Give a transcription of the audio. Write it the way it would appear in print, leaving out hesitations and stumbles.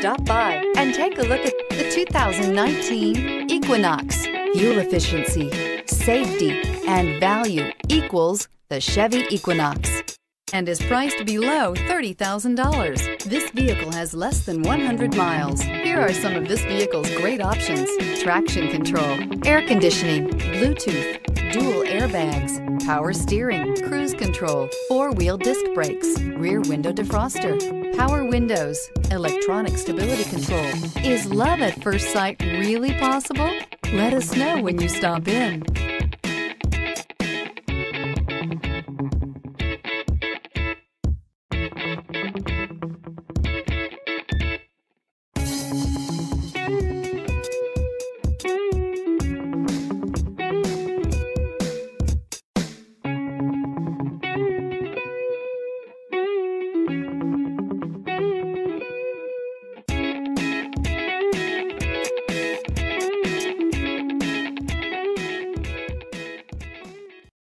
Stop by and take a look at the 2019 Equinox. Fuel efficiency, safety, and value equals the Chevy Equinox and is priced below $30,000. This vehicle has less than 100 miles. Here are some of this vehicle's great options: traction control, air conditioning, Bluetooth, dual airbags, power steering, cruise control, four-wheel disc brakes, rear window defroster, power windows, electronic stability control. Is love at first sight really possible? Let us know when you stop in.